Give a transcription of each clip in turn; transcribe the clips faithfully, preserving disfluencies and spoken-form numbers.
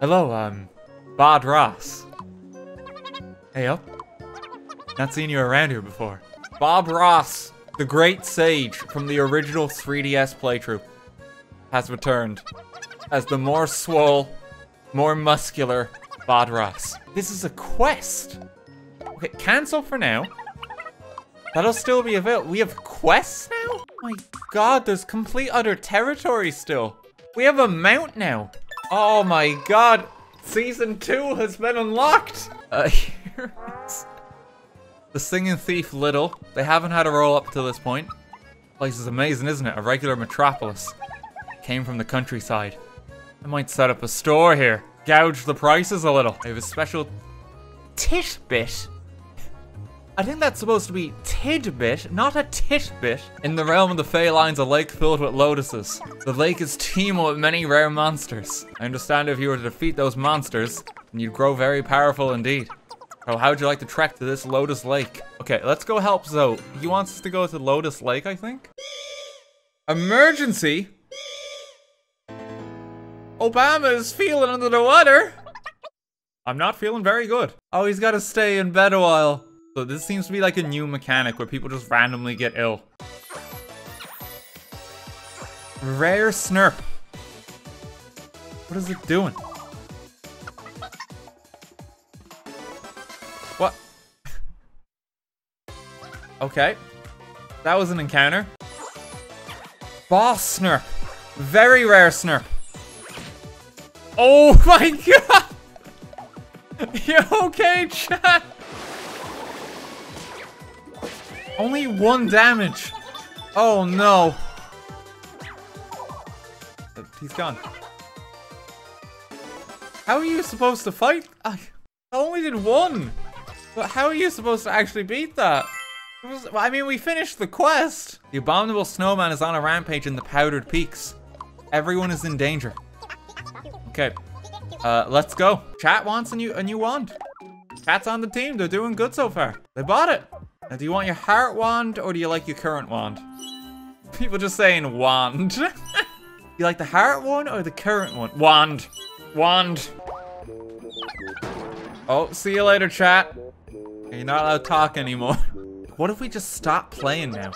Hello, um, Bob Ross. Hey up. Not seen you around here before. Bob Ross, the great sage from the original three D S playthrough, has returned as the more swole, more muscular Bob Ross. This is a quest. Okay, cancel for now. That'll still be available. We have quests now? Oh my god, there's complete other territory still. We have a mount now. Oh my god, season two has been unlocked. Uh, here is the Singing Thief Little. They haven't had a roll up to this point. Place is amazing, isn't it? A regular metropolis. Came from the countryside. I might set up a store here. Gouge the prices a little. I have a special titbit. I think that's supposed to be tidbit, not a titbit. In the realm of the Fey Lines, a lake filled with lotuses. The lake is teeming with many rare monsters. I understand if you were to defeat those monsters, then you'd grow very powerful indeed. So how would you like to trek to this lotus lake? Okay, let's go help Zo. He wants us to go to Lotus Lake, I think? Emergency? Obama is feeling under the water. I'm not feeling very good. Oh, he's gotta stay in bed a while. So this seems to be like a new mechanic where people just randomly get ill. Rare Snurp. What is it doing? What? Okay. That was an encounter. Boss Snurp. Very rare Snurp. Oh my god! You okay, chat? Only one damage. Oh no. He's gone. How are you supposed to fight? I only did one. But how are you supposed to actually beat that? It was, I mean, we finished the quest. The abominable snowman is on a rampage in the Powdered Peaks. Everyone is in danger. Okay, uh, let's go. Chat wants a new, a new wand. Chat's on the team. They're doing good so far. They bought it. Now, do you want your heart wand, or do you like your current wand? People just saying wand. You like the heart one, or the current one? Wand. Wand. Oh, see you later, chat. You're not allowed to talk anymore. What if we just stop playing now?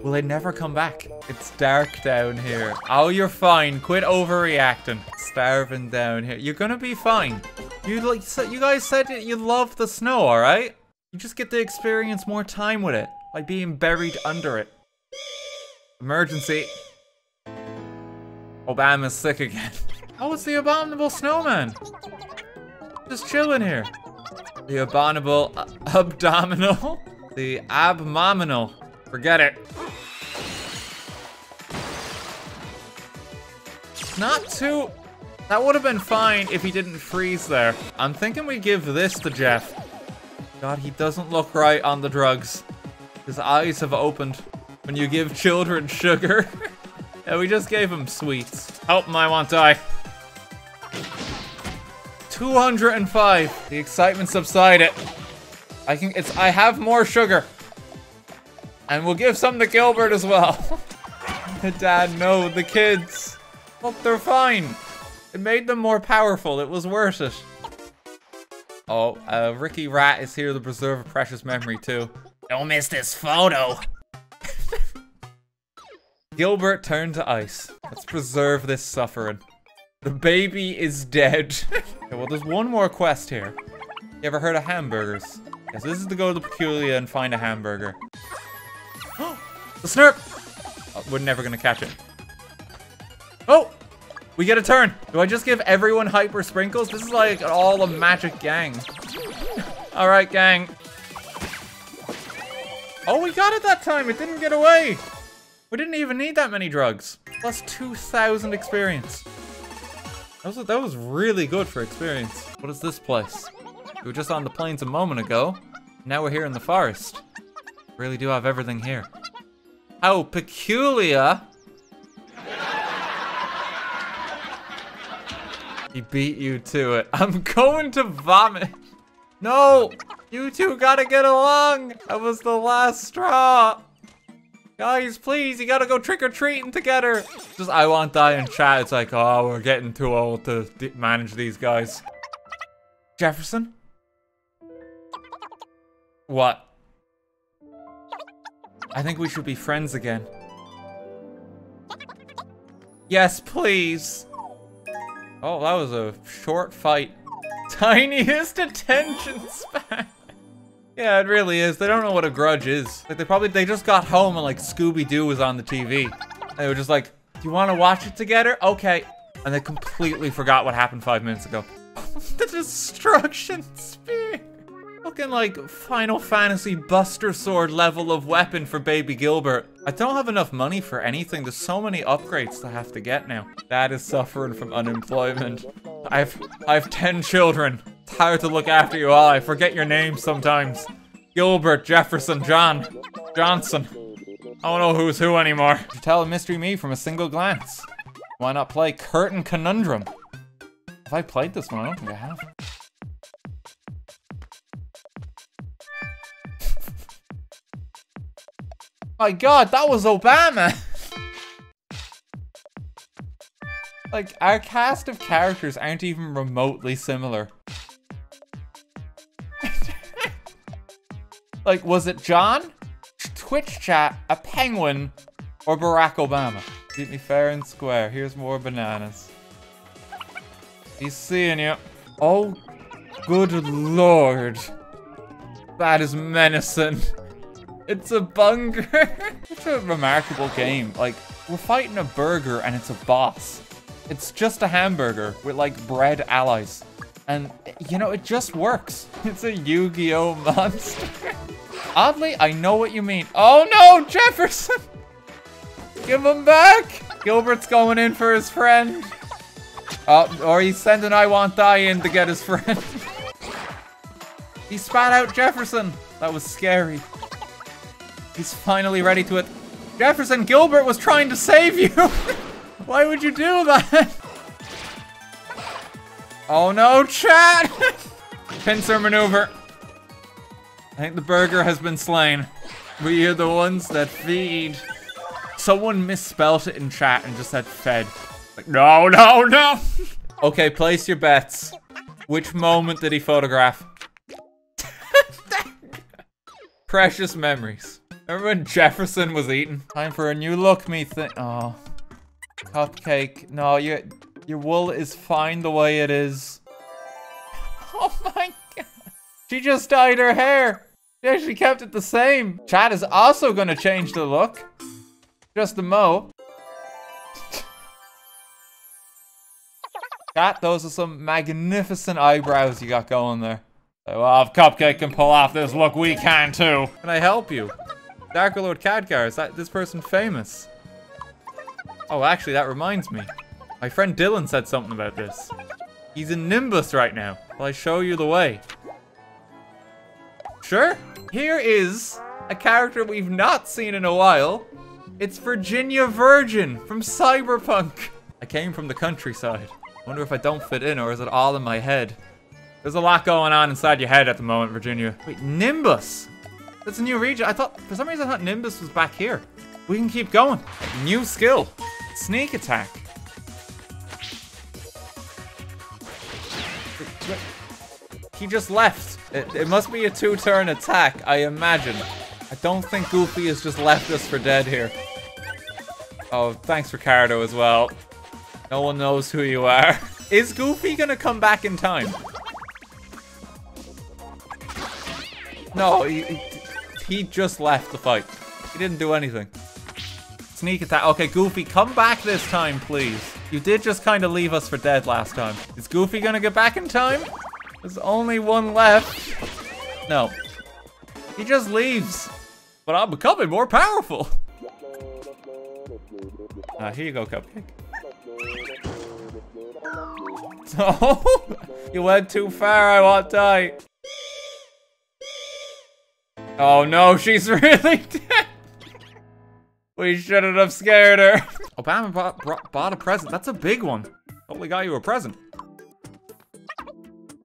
Will they never come back? It's dark down here. Oh, you're fine. Quit overreacting. Starving down here. You're gonna be fine. You, like, you guys said you love the snow, all right? You just get to experience more time with it, by being buried under it. Emergency. Obama's sick again. Oh, it's the abominable snowman. Just chilling here. The abominable uh, abdominal. The abdominal. Forget it. Not too. That would have been fine if he didn't freeze there. I'm thinking we give this to Jeff. God, he doesn't look right on the drugs. His eyes have opened. When you give children sugar. Yeah, we just gave him sweets. Help him, I won't die. two hundred and five. The excitement subsided. I can, it's, I have more sugar. And we'll give some to Gilbert as well. The dad, no, the kids. Look, they're fine. It made them more powerful. It was worth it. Oh, uh, Ricky Rat is here to preserve a precious memory too. Don't miss this photo. Gilbert turned to ice. Let's preserve this suffering. The baby is dead. Okay, well, there's one more quest here. You ever heard of hamburgers? Yes, this is to go to the Peculia and find a hamburger. The Snurp! Oh, we're never gonna catch it. Oh! We get a turn. Do I just give everyone hyper sprinkles? This is like all a magic gang. All right, gang. Oh, we got it that time. It didn't get away. We didn't even need that many drugs. Plus two thousand experience. That was, that was really good for experience. What is this place? We were just on the plains a moment ago. Now we're here in the forest. Really do have everything here. How peculiar. He beat you to it. I'm going to vomit. No, you two gotta get along. That was the last straw. Guys, please, you gotta go trick-or-treating together. Just, I won't die in chat. It's like, oh, we're getting too old to manage these guys. Jefferson? What? I think we should be friends again. Yes, please. Oh, that was a short fight. Tiniest attention span. Yeah, it really is. They don't know what a grudge is. Like, they probably, they just got home and like Scooby-Doo was on the T V. And they were just like, do you want to watch it together? Okay. And they completely forgot what happened five minutes ago. The destruction spear. Looking like Final Fantasy Buster Sword level of weapon for baby Gilbert. I don't have enough money for anything. There's so many upgrades to have to get now. Dad is suffering from unemployment. I've, I've ten children. It's hard to look after you all. I forget your names sometimes. Gilbert, Jefferson, John, Johnson. I don't know who's who anymore. You tell a mystery me from a single glance. Why not play Curtain Conundrum? Have I played this one? I don't think I have. My God, that was Obama! Like, our cast of characters aren't even remotely similar. Like, was it John, Twitch chat, a penguin, or Barack Obama? Beat me fair and square. Here's more bananas. He's seeing you. Oh, good Lord. That is menacing. It's a Bunger. Such a remarkable game. Like, we're fighting a burger and it's a boss. It's just a hamburger with like bread allies. And, you know, it just works. It's a Yu-Gi-Oh monster. Oddly, I know what you mean. Oh no, Jefferson! Give him back! Gilbert's going in for his friend. Oh, or he's sending I Won't Die in to get his friend. He spat out Jefferson. That was scary. He's finally ready to it. Jefferson, Gilbert was trying to save you. Why would you do that? Oh no, chat! Pincer maneuver. I think the burger has been slain. We are the ones that feed. Someone misspelled it in chat and just said fed. Like, no, no, no. Okay, place your bets. Which moment did he photograph? Precious memories. Remember when Jefferson was eating? Time for a new look, me thing. Oh, Cupcake. No, your your wool is fine the way it is. Oh my God! She just dyed her hair. Yeah, she kept it the same. Chad is also gonna change the look. Just the mo. Chat, those are some magnificent eyebrows you got going there. So, well, if Cupcake can pull off this look, we can too. Can I help you? Darker Lord Khadgar, is that this person famous? Oh, actually, that reminds me. My friend Dylan said something about this. He's in Nimbus right now. Will I show you the way? Sure. Here is a character we've not seen in a while. It's Virginia Virgin from Cyberpunk. I came from the countryside. Wonder if I don't fit in, or is it all in my head? There's a lot going on inside your head at the moment, Virginia. Wait, Nimbus? That's a new region. I thought, for some reason I thought Nimbus was back here. We can keep going. New skill. Sneak attack. He just left. It, it must be a two-turn attack, I imagine. I don't think Goofy has just left us for dead here. Oh, thanks Ricardo as well. No one knows who you are. Is Goofy gonna come back in time? No, he... he He just left the fight. He didn't do anything. Sneak attack. Okay, Goofy, come back this time, please. You did just kind of leave us for dead last time. Is Goofy gonna get back in time? There's only one left. No. He just leaves. But I'm becoming more powerful. Ah, uh, here you go, Cupcake. Oh, you went too far, I won't die. Oh no, she's really dead. We shouldn't have scared her. Obama bought, brought, bought a present. That's a big one. Totally got you a present.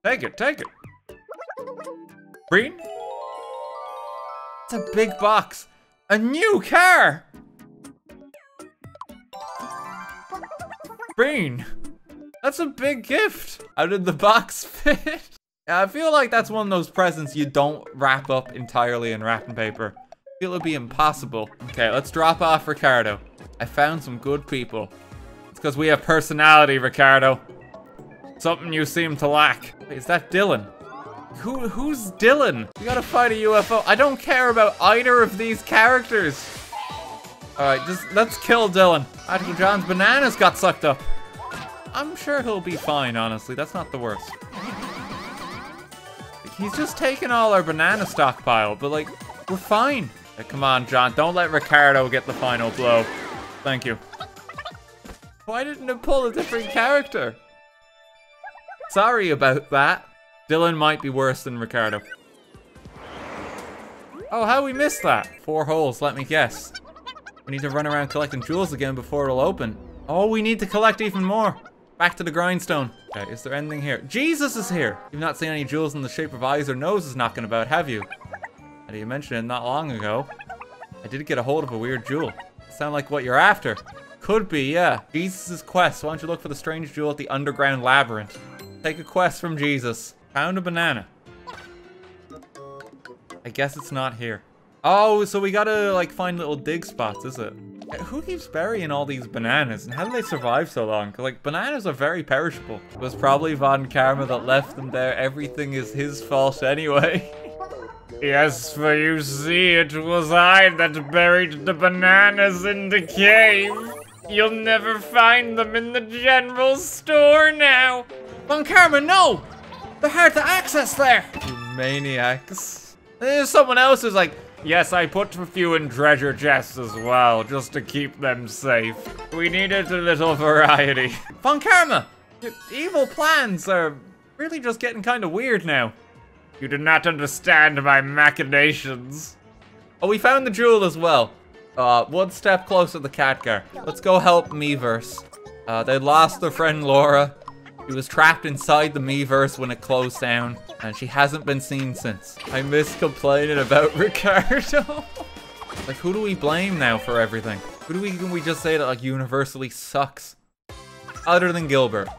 Take it, take it. Green? It's a big box. A new car! Bean! That's a big gift! How did the box fit? I feel like that's one of those presents you don't wrap up entirely in wrapping paper. I feel it'd be impossible. Okay, let's drop off Ricardo. I found some good people. It's because we have personality, Ricardo. Something you seem to lack. Wait, is that Dylan? Who, who's Dylan? We gotta fight a U F O. I don't care about either of these characters. All right, just let's kill Dylan. Magical John's bananas got sucked up. I'm sure he'll be fine, honestly. That's not the worst. He's just taking all our banana stockpile, but like, we're fine. Like, come on, John, don't let Ricardo get the final blow. Thank you. Why didn't it pull a different character? Sorry about that. Dylan might be worse than Ricardo. Oh, how we missed that? Four holes, let me guess. We need to run around collecting jewels again before it'll open. Oh, we need to collect even more. Back to the grindstone. Okay, is there anything here? Jesus is here! You've not seen any jewels in the shape of eyes or noses knocking about, have you? I didn't mention it not long ago. I did get a hold of a weird jewel. Sound like what you're after. Could be, yeah. Jesus' quest. Why don't you look for the strange jewel at the underground labyrinth? Take a quest from Jesus. Found a banana. I guess it's not here. Oh, so we gotta like find little dig spots, is it? Who keeps burying all these bananas and how do they survive so long? Cause like bananas are very perishable. It was probably Von Karma that left them there. Everything is his fault anyway. Yes, for you see, it was I that buried the bananas in the cave. You'll never find them in the general store now. Von Karma, no! They're hard to access there! You maniacs. There's someone else who's like, yes, I put a few in treasure chests as well, just to keep them safe. We needed a little variety. Von Karma! Your evil plans are really just getting kind of weird now. You did not understand my machinations. Oh, we found the jewel as well. Uh, one step closer to Khadgar. Let's go help Miiverse. Uh, they lost their friend Laura. She was trapped inside the Miiverse when it closed down, and she hasn't been seen since. I miss complaining about Ricardo. Like, who do we blame now for everything? Who do we, can we just say that, like, universally sucks? Other than Gilbert.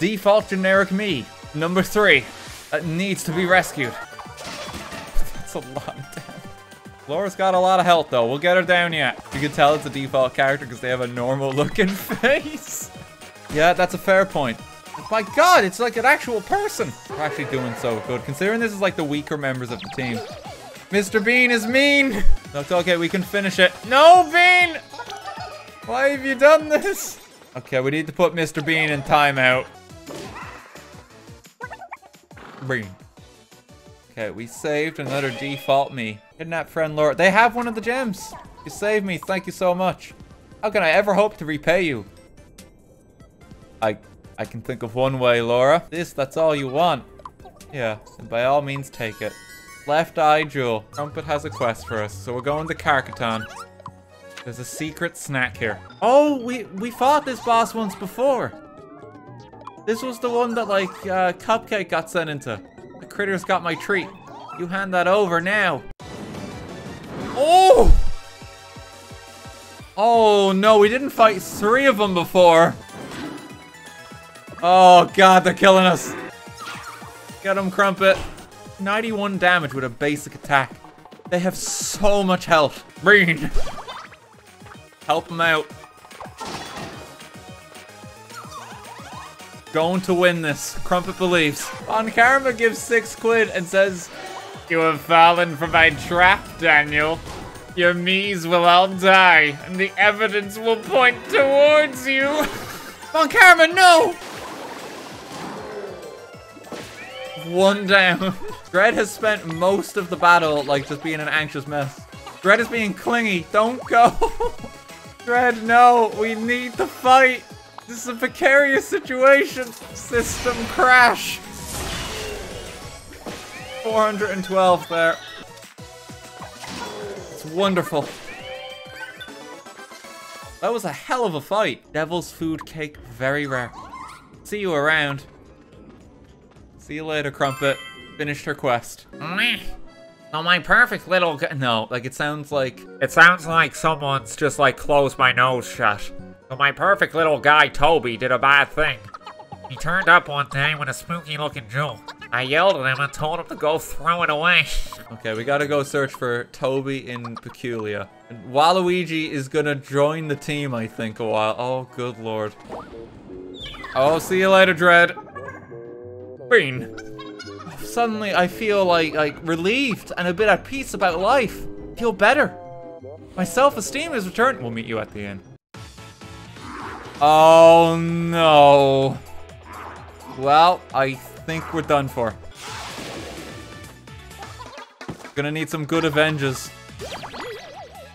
Default generic me, number three, that needs to be rescued. That's a lot of damage. Laura's got a lot of health, though. We'll get her down yet. You can tell it's a default character because they have a normal-looking face. Yeah, that's a fair point. My God, it's like an actual person. We're actually doing so good, considering this is like the weaker members of the team. Mister Bean is mean. That's okay, we can finish it. No, Bean! Why have you done this? Okay, we need to put Mister Bean in timeout. Bean. Okay, we saved another default me. Kidnap friend Laura. They have one of the gems. You saved me, thank you so much. How can I ever hope to repay you? I, I can think of one way, Laura. This, that's all you want. Yeah, and by all means, take it. Left Eye Jewel. Crumpet has a quest for us, so we're going to Carcaton. There's a secret snack here. Oh, we, we fought this boss once before. This was the one that, like, uh, Cupcake got sent into. The critter's got my treat. You hand that over now. Oh! Oh, no, we didn't fight three of them before. Oh God, they're killing us. Get him, Crumpet. ninety-one damage with a basic attack. They have so much health. Green. Help him out. Going to win this. Crumpet believes. Von Karma gives six quid and says, you have fallen for my trap, Daniel. Your me's will all die, and the evidence will point towards you. Von Karma, no! One down. Dread has spent most of the battle like just being an anxious mess. Dread is being clingy. Don't go. Dread, no. We need to fight. This is a precarious situation. System crash. four hundred twelve there. It's wonderful. That was a hell of a fight. Devil's food cake, very rare. See you around. See you later, Crumpet. Finished her quest. Oh, my perfect little g- No, like, it sounds like... It sounds like someone's just, like, closed my nose shut. So my perfect little guy, Toby, did a bad thing. He turned up one day with a spooky-looking jewel. I yelled at him and told him to go throw it away. Okay, we gotta go search for Toby in Peculia. And Waluigi is gonna join the team, I think, a while. Oh, good lord. Oh, see you later, Dread. Bean. Suddenly, I feel like, like, relieved and a bit at peace about life. I feel better. My self-esteem is returned. We'll meet you at the inn. Oh, no. Well, I think we're done for. Gonna need some good Avengers.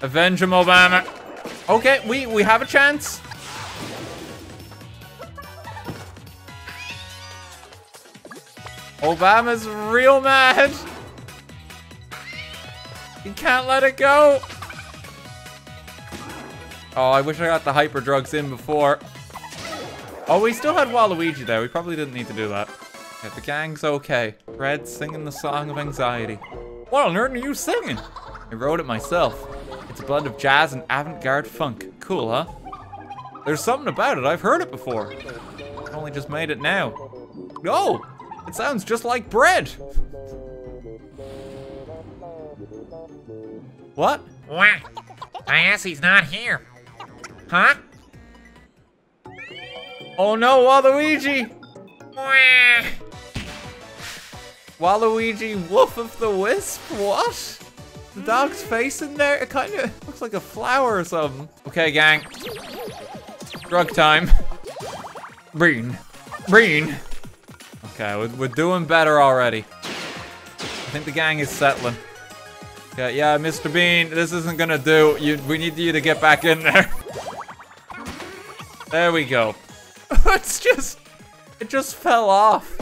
Avenge him, Obama. Okay, we, we have a chance. Obama's real mad. He can't let it go. Oh, I wish I got the hyper drugs in before. Oh, we still had Waluigi there. We probably didn't need to do that. Yeah, the gang's okay. Fred's singing the song of anxiety. What on earth are you singing? I wrote it myself. It's a blend of jazz and avant-garde funk. Cool, huh? There's something about it. I've heard it before. I've only just made it now. No! It sounds just like bread. What? What? I guess he's not here. Huh? Oh no, Waluigi! Wah. Waluigi, Wolf of the Wisp? What? The dog's face in there? It kind of looks like a flower or something. Okay, gang. Drug time. Breen. Breen. Okay, we're doing better already. I think the gang is settling. Okay, yeah, Mister Bean, this isn't gonna do. You, we need you to get back in there. There we go. It's just, it just fell off.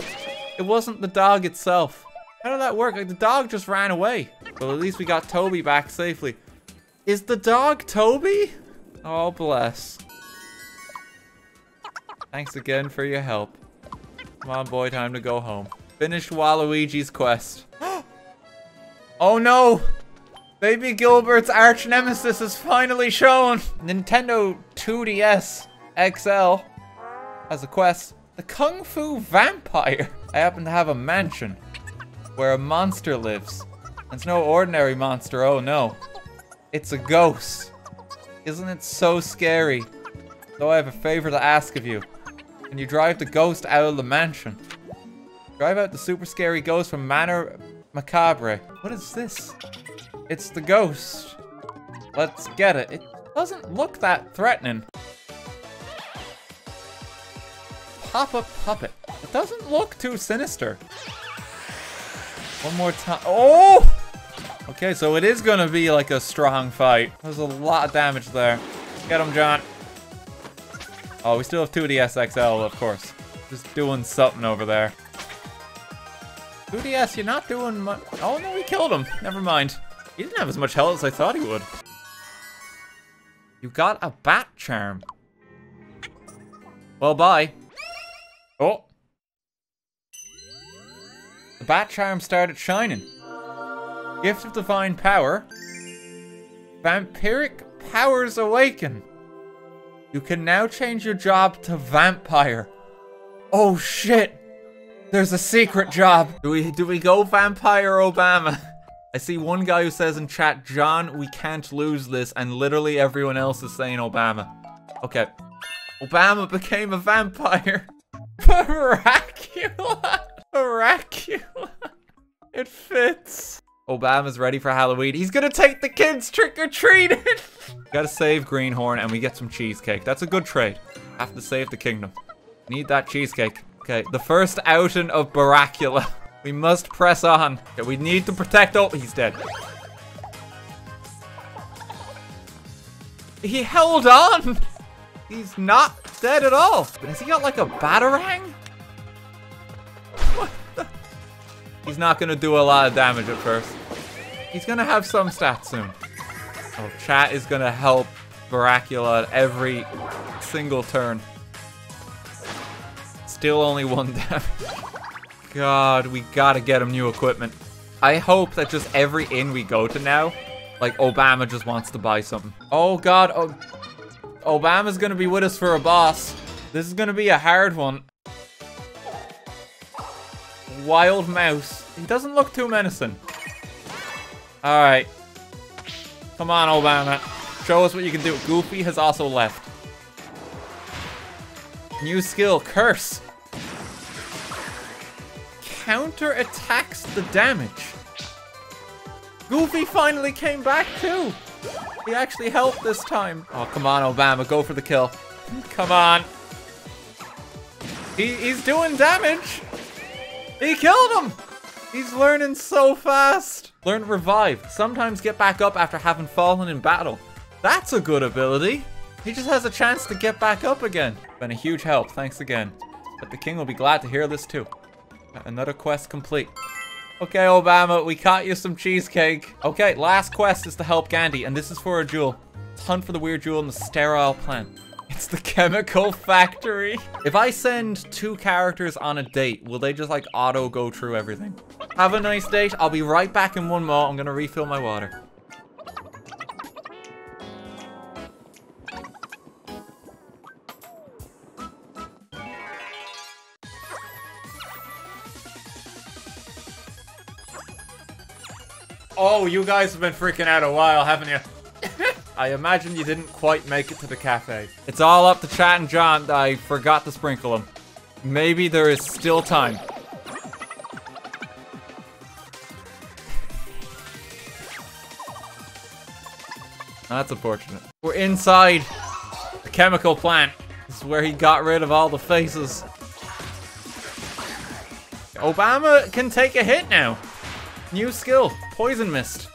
It wasn't the dog itself. How did that work? Like, the dog just ran away. Well, at least we got Toby back safely. Is the dog Toby? Oh, bless. Thanks again for your help. Come on, boy, time to go home. Finish Waluigi's quest. Oh no! Baby Gilbert's arch nemesis is finally shown! Nintendo two D S X L has a quest. The Kung Fu Vampire. I happen to have a mansion where a monster lives. It's no ordinary monster, oh no. It's a ghost. Isn't it so scary? Though I have a favor to ask of you. And you drive the ghost out of the mansion. Drive out the super scary ghost from Manor Macabre. What is this? It's the ghost. Let's get it. It doesn't look that threatening. Pop-up puppet. It doesn't look too sinister. One more time. Oh! Okay, so it is gonna be like a strong fight. There's a lot of damage there. Get him, John. Oh, we still have two D S X L, of course. Just doing something over there. two D S, you're not doing much. Oh, no, we killed him. Never mind. He didn't have as much health as I thought he would. You got a bat charm. Well, bye. Oh. The bat charm started shining. Gift of divine power. Vampiric powers awaken. You can now change your job to vampire. Oh shit! There's a secret job. Do we do we go vampire Obama? I see one guy who says in chat, John, we can't lose this, and literally everyone else is saying Obama. Okay. Obama became a vampire. Barackula! Barackula! It fits. Obama's ready for Halloween. He's gonna take the kids trick-or-treating! Gotta save Greenhorn and we get some cheesecake. That's a good trade. Have to save the kingdom. Need that cheesecake. Okay, the first outing of Barackula. We must press on. Okay, we need to protect- oh, he's dead. He held on! He's not dead at all. But has he got like a batarang? What the- He's not gonna do a lot of damage at first. He's gonna have some stats soon. Oh, chat is gonna help Barackula at every single turn. Still only one damage. God, we gotta get him new equipment. I hope that just every inn we go to now, like, Obama just wants to buy something. Oh, God. Oh, Obama's going to be with us for a boss. This is going to be a hard one. Wild mouse. He doesn't look too menacing. All right. Come on, Obama. Show us what you can do. Goofy has also left. New skill, curse. Counter attacks the damage. Goofy finally came back too. He actually helped this time. Oh, come on, Obama. Go for the kill. Come on. He, he's doing damage. He killed him. He's learning so fast. Learn revive. Sometimes get back up after having fallen in battle. That's a good ability. He just has a chance to get back up again. Been a huge help. Thanks again. But the king will be glad to hear this too. Another quest complete. Okay, Obama, we caught you some cheesecake. Okay, last quest is to help Gandhi, and this is for a jewel. Let's hunt for the weird jewel in the sterile plant. It's the chemical factory. If I send two characters on a date, will they just like auto go through everything? Have a nice date. I'll be right back in one more. I'm gonna refill my water. Oh, you guys have been freaking out a while, haven't you? I imagine you didn't quite make it to the cafe. It's all up to Chat and John. I forgot to sprinkle them. Maybe there is still time. That's unfortunate. We're inside the chemical plant. This is where he got rid of all the faces. Obama can take a hit now. New skill, poison mist.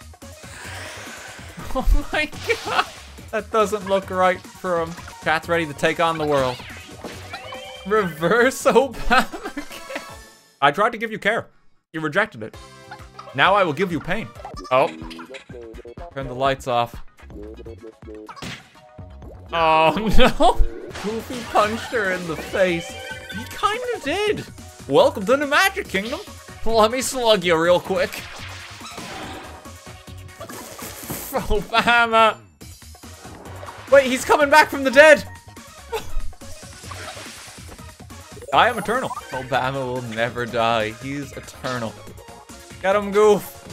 Oh my God, that doesn't look right for him. Chat's ready to take on the world. Reverse Obama. I tried to give you care. You rejected it. Now I will give you pain. Oh, turn the lights off. Oh no, Goofy punched her in the face. He kind of did. Welcome to the Magic Kingdom. Let me slug you real quick. Obama. Wait, he's coming back from the dead. I am eternal. Obama will never die. He's eternal. Get him, Goof.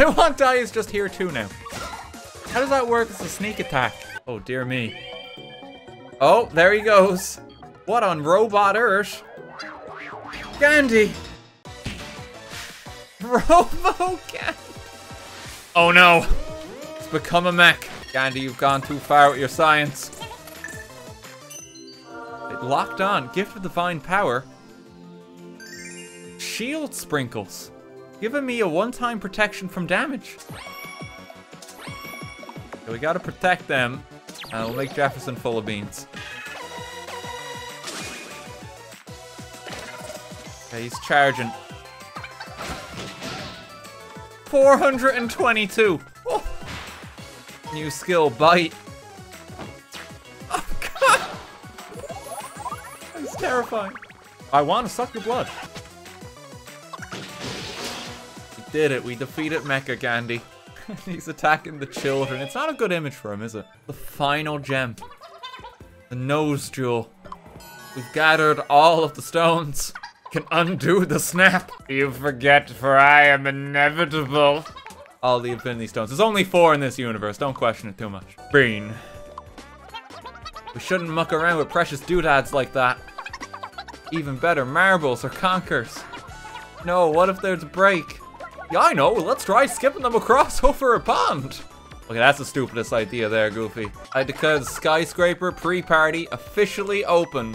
I want die is just here too now. How does that work? It's a sneak attack. Oh, dear me. Oh, there he goes. What on robot Earth? Gandhi. Robo Gandhi. Oh no. It's become a mech. Gandhi, you've gone too far with your science. It locked on. Gift of divine power. Shield sprinkles. Giving me a one-time protection from damage. So we gotta protect them. Uh, we'll make Jefferson full of beans. Okay, he's charging. four hundred twenty-two. Oh. New skill, bite. Oh, God. That's terrifying. I want to suck your blood. We did it. We defeated Mecha Gandhi. He's attacking the children. It's not a good image for him, is it? The final gem. The nose jewel. We've gathered all of the stones. Can undo the snap. You forget, for I am inevitable. All the infinity stones. There's only four in this universe. Don't question it too much. Bean. We shouldn't muck around with precious doodads like that. Even better, marbles or conkers. No, what if there's a break? Yeah, I know. Let's try skipping them across over a pond. Okay, that's the stupidest idea there, Goofy. I declare the skyscraper pre-party officially open.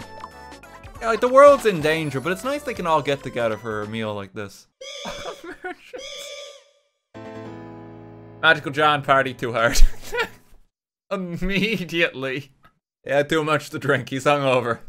Yeah, like, the world's in danger, but it's nice they can all get together for a meal like this. Magical John party too hard. Immediately. Yeah, too much to drink. He's hungover.